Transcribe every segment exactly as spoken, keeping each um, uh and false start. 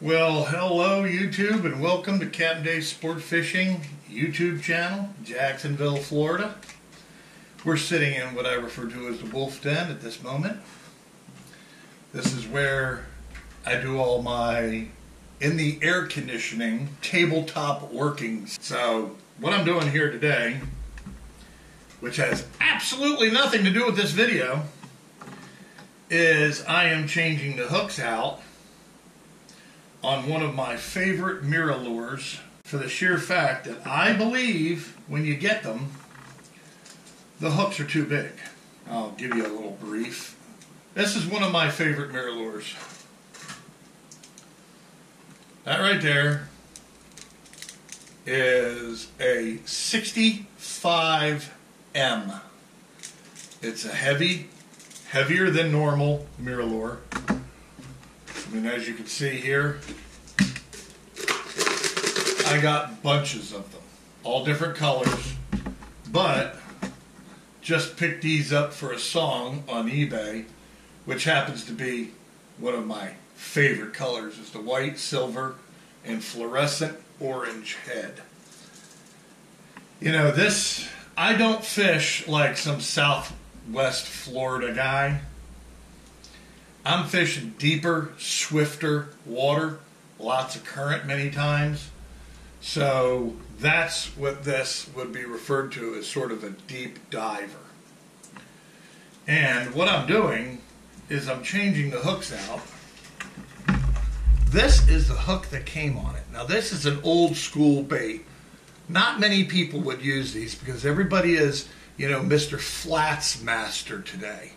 Well, hello YouTube and welcome to Capt Dave's Sport Fishing YouTube channel, Jacksonville, Florida. We're sitting in what I refer to as the Wolf Den at this moment. This is where I do all my in the air conditioning tabletop workings. So what I'm doing here today, which has absolutely nothing to do with this video, is I am changing the hooks out on one of my favorite Mira lures, for the sheer fact that I believe when you get them, the hooks are too big. I'll give you a little brief. This is one of my favorite Mira lures. That right there is a sixty-five M. It's a heavy, heavier than normal Mira lure. I mean, as you can see here, I got bunches of them, all different colors, but just picked these up for a song on eBay, which happens to be one of my favorite colors, is the white, silver, and fluorescent orange head. You know, this, I don't fish like some Southwest Florida guy. I'm fishing deeper, swifter water, lots of current many times. So that's what this would be referred to as, sort of a deep diver. And what I'm doing is I'm changing the hooks out. This is the hook that came on it. Now this is an old school bait. Not many people would use these because everybody is, you know, Mister Flats Master today,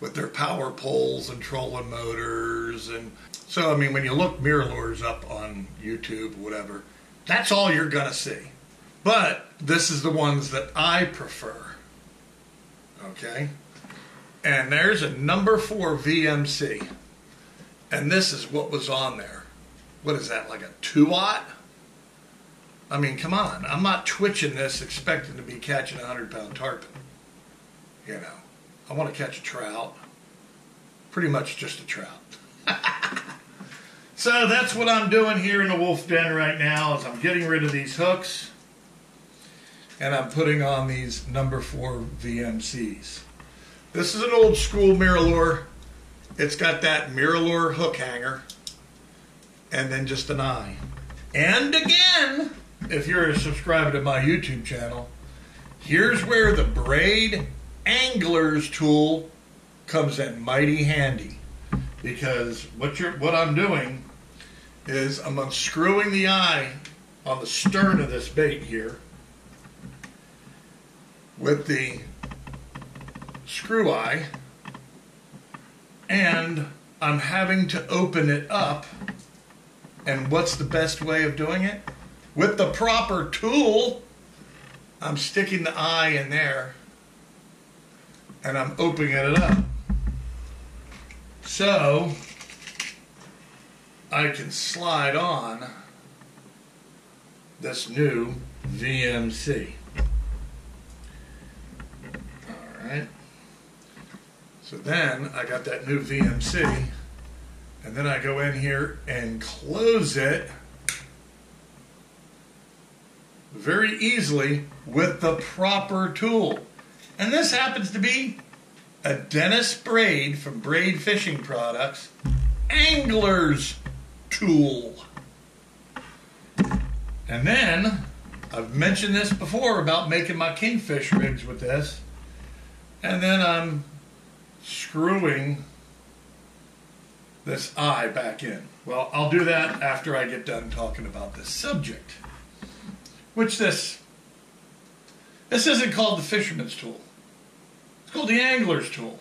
with their power poles and trolling motors. And so, I mean, when you look Mira lures up on YouTube, whatever, that's all you're gonna see. But this is the ones that I prefer, okay? And there's a number four V M C. And this is what was on there. What is that, like a two watt? I mean, come on, I'm not twitching this expecting to be catching a hundred pound tarpon, you know? I want to catch a trout, pretty much just a trout. So that's what I'm doing here in the Wolf Den right now, is I'm getting rid of these hooks and I'm putting on these number four V M Cs. This is an old school Mira lure. It's got that Mira lure hook hanger and then just an eye. And again, if you're a subscriber to my YouTube channel, here's where the Braid Angler's tool comes in mighty handy, because what you're what I'm doing is I'm unscrewing the eye on the stern of this bait here with the screw eye, and I'm having to open it up. And what's the best way of doing it? With the proper tool, I'm sticking the eye in there and I'm opening it up so I can slide on this new V M C. Alright, so then I got that new V M C, and then I go in here and close it very easily with the proper tool. And this happens to be a Dennis Braid from Braid Fishing Products Angler's Tool. And then, I've mentioned this before about making my kingfish rigs with this. And then I'm screwing this eye back in. Well, I'll do that after I get done talking about this subject. Which this, this isn't called the fisherman's tool. It's called the angler's tool.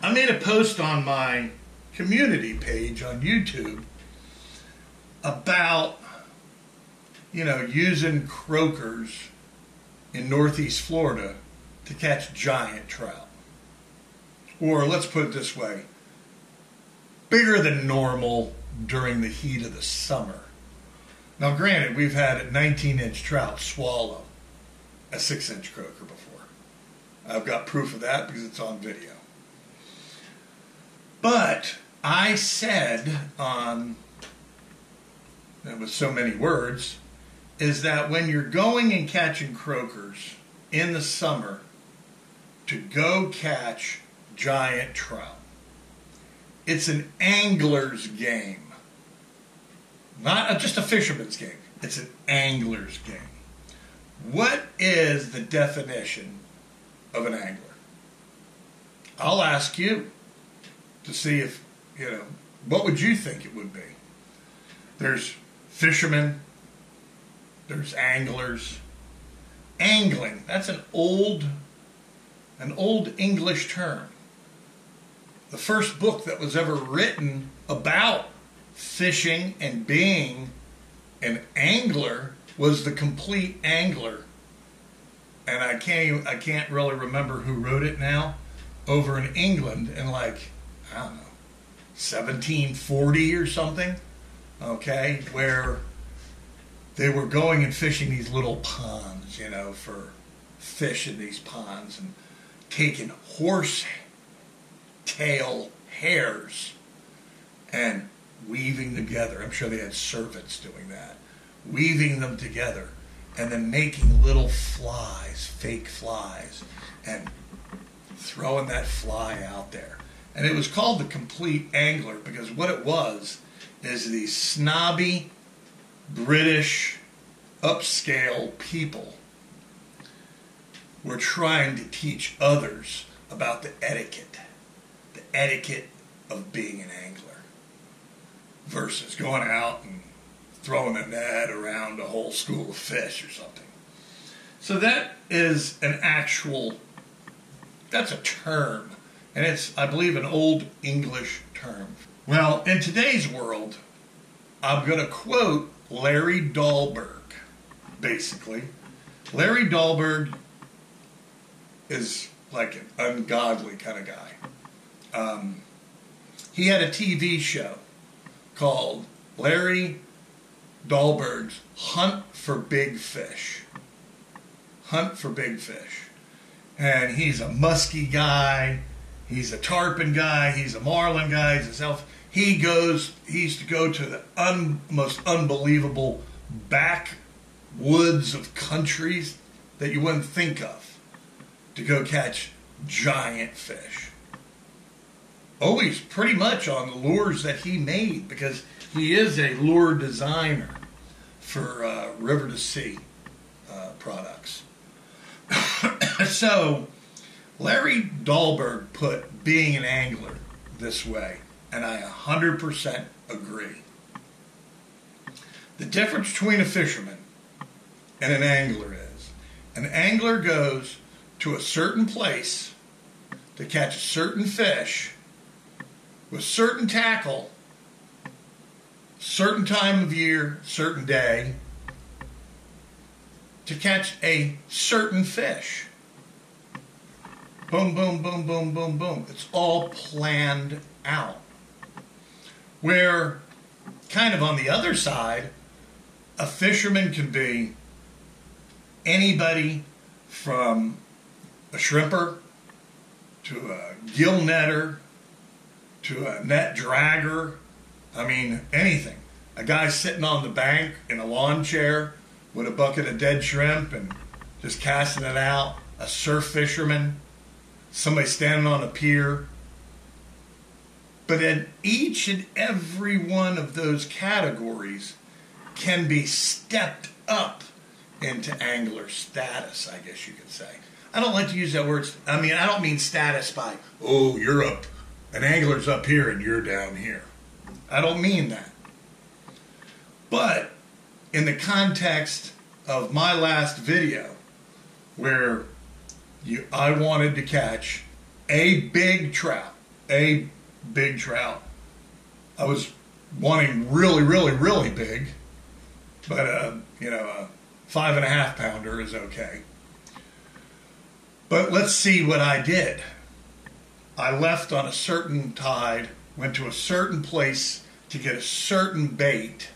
I made a post on my community page on YouTube about, you know, using croakers in Northeast Florida to catch giant trout. Or let's put it this way, bigger than normal during the heat of the summer. Now granted, we've had a nineteen inch trout swallow a six inch croaker before. I've got proof of that because it's on video. But I said on with so many words, is that when you're going and catching croakers in the summer, to go catch giant trout, it's an angler's game, not just a fisherman's game. It's an angler's game. What is the definition of an angler? I'll ask you to see if, you know, what would you think it would be? There's fishermen, there's anglers. Angling, that's an old, an old English term. The first book that was ever written about fishing and being an angler was the Compleat Angler, and I can't even, I can't really remember who wrote it now, over in England in like, I don't know, seventeen forty or something, okay, where they were going and fishing these little ponds, you know, for fish in these ponds, and taking horse tail hairs and weaving together. I'm sure they had servants doing that, weaving them together and then making little flies, fake flies, and throwing that fly out there. And it was called the Compleat Angler because what it was is these snobby British upscale people were trying to teach others about the etiquette, the etiquette of being an angler versus going out and throwing a net around a whole school of fish or something. So that is an actual, that's a term, and it's, I believe, an old English term. Well, in today's world, I'm going to quote Larry Dahlberg, basically. Larry Dahlberg is like an ungodly kind of guy. Um, he had a T V show called Larry Dahlberg's Hunt for Big Fish. Hunt for Big Fish. And he's a muskie guy, he's a tarpon guy, he's a marlin guy, he's a self. He goes, he used to go to the un, most unbelievable backwoods of countries that you wouldn't think of to go catch giant fish. Always pretty much on the lures that he made, because he is a lure designer for uh, river-to-sea uh, products. So Larry Dahlberg put being an angler this way, and I one hundred percent agree. The difference between a fisherman and an angler is, an angler goes to a certain place to catch a certain fish with certain tackle, certain time of year, certain day, to catch a certain fish. Boom, boom, boom, boom, boom, boom. It's all planned out. Where, kind of on the other side, a fisherman can be anybody from a shrimper to a gill netter to a net dragger. I mean, anything. A guy sitting on the bank in a lawn chair with a bucket of dead shrimp and just casting it out. A surf fisherman. Somebody standing on a pier. But in each and every one of those categories can be stepped up into angler status, I guess you could say. I don't like to use that word. I mean, I don't mean status by, oh, you're up, an angler's up here and you're down here. I don't mean that. But in the context of my last video, where you, I wanted to catch a big trout, a big trout. I was wanting really, really, really big, but uh, you know, a five and a half pounder is okay. But let's see what I did. I left on a certain tide, went to a certain place to get a certain bait,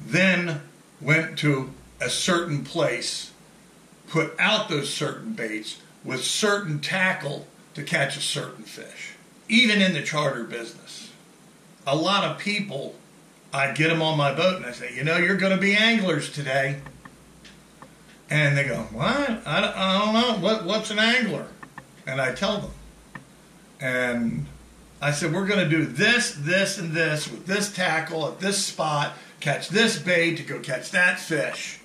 then went to a certain place, put out those certain baits with certain tackle to catch a certain fish. Even in the charter business, a lot of people I get them on my boat and I say, you know, you're going to be anglers today. And they go, what? I don't, I don't know. What, what's an angler? And I tell them. And I said, we're going to do this, this, and this with this tackle at this spot, catch this bait to go catch that fish.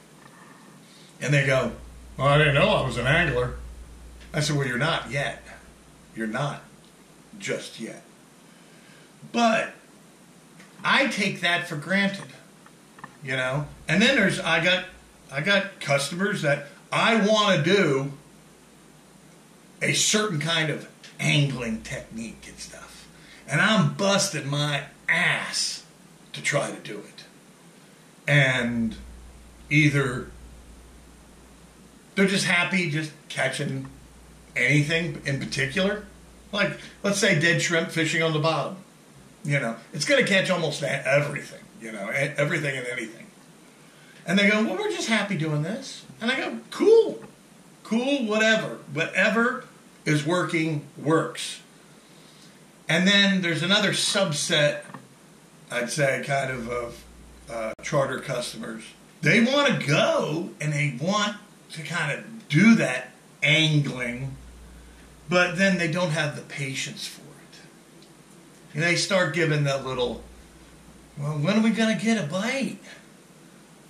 And they go, well, I didn't know I was an angler. I said, well, you're not yet. You're not just yet. But I take that for granted, you know. And then there's, I got... I got customers that I want to do a certain kind of angling technique and stuff. And I'm busting my ass to try to do it. And either they're just happy just catching anything in particular. Like, let's say dead shrimp fishing on the bottom. You know, it's going to catch almost everything, you know, everything and anything. And they go, well, we're just happy doing this. And I go, cool, cool, whatever. Whatever is working works. And then there's another subset, I'd say, kind of of uh, charter customers. They want to go and they want to kind of do that angling, but then they don't have the patience for it. And they start giving that little, well, when are we going to get a bite?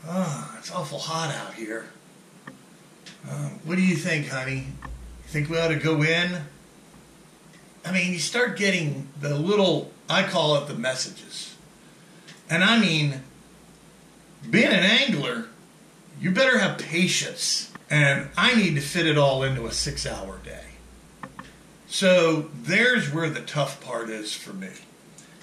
Oh, it's awful hot out here. Uh, what do you think, honey? You think we ought to go in? I mean, you start getting the little, I call it the messages. And I mean, being an angler, you better have patience. And I need to fit it all into a six-hour day. So there's where the tough part is for me.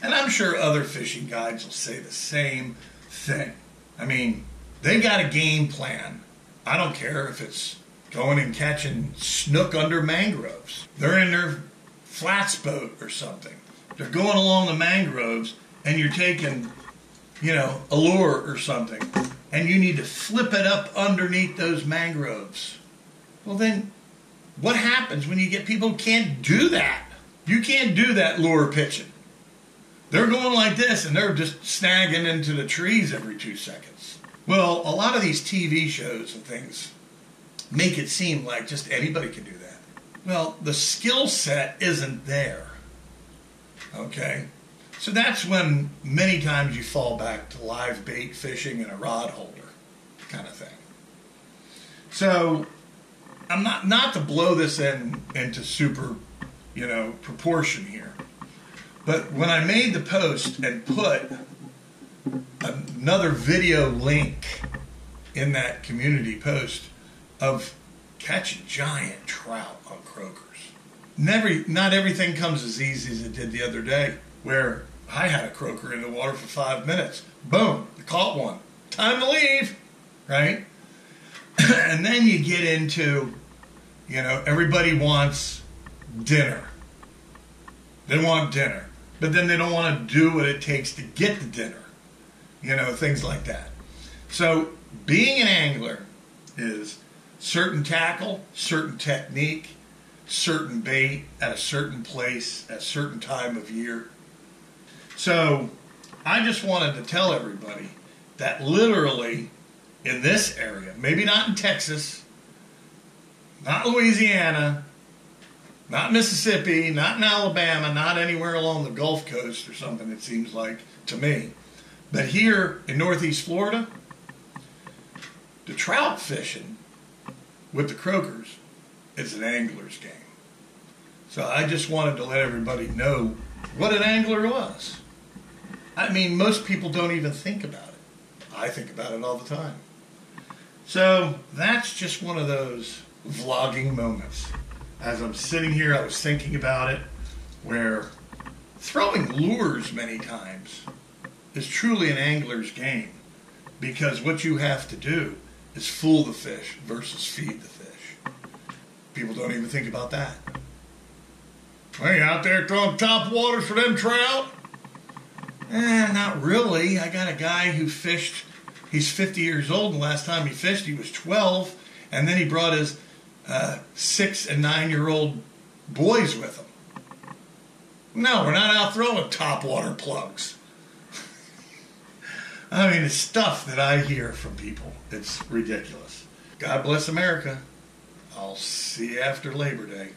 And I'm sure other fishing guides will say the same thing. I mean... They got a game plan. I don't care if it's going and catching snook under mangroves. They're in their flats boat or something. They're going along the mangroves and you're taking, you know, a lure or something. And you need to flip it up underneath those mangroves. Well then, what happens when you get people who can't do that? You can't do that lure pitching. They're going like this and they're just snagging into the trees every two seconds. Well, a lot of these T V shows and things make it seem like just anybody can do that. Well, the skill set isn't there, okay? So that's when many times you fall back to live bait fishing and a rod holder kind of thing. So I'm not, not to blow this in into super, you know, proportion here, but when I made the post and put another video link in that community post of catching giant trout on croakers. Never, not everything comes as easy as it did the other day, where I had a croaker in the water for five minutes. Boom, caught one. Time to leave, right? And then you get into, you know, everybody wants dinner. They want dinner, but then they don't want to do what it takes to get the dinner. You know, things like that. So being an angler is certain tackle, certain technique, certain bait at a certain place, at a certain time of year. So I just wanted to tell everybody that literally in this area, maybe not in Texas, not Louisiana, not Mississippi, not in Alabama, not anywhere along the Gulf Coast or something, it seems like to me. But here in Northeast Florida, the trout fishing with the croakers is an angler's game. So I just wanted to let everybody know what an angler was. I mean, most people don't even think about it. I think about it all the time. So that's just one of those vlogging moments. As I'm sitting here, I was thinking about it, where throwing lures many times is truly an angler's game, because what you have to do is fool the fish versus feed the fish. People don't even think about that. Hey, out there throwing top waters for them trout? Eh, not really. I got a guy who fished, he's fifty years old, and last time he fished he was twelve, and then he brought his uh, six and nine year old boys with him. No, we're not out throwing top water plugs. I mean, it's stuff that I hear from people. It's ridiculous. God bless America. I'll see you after Labor Day.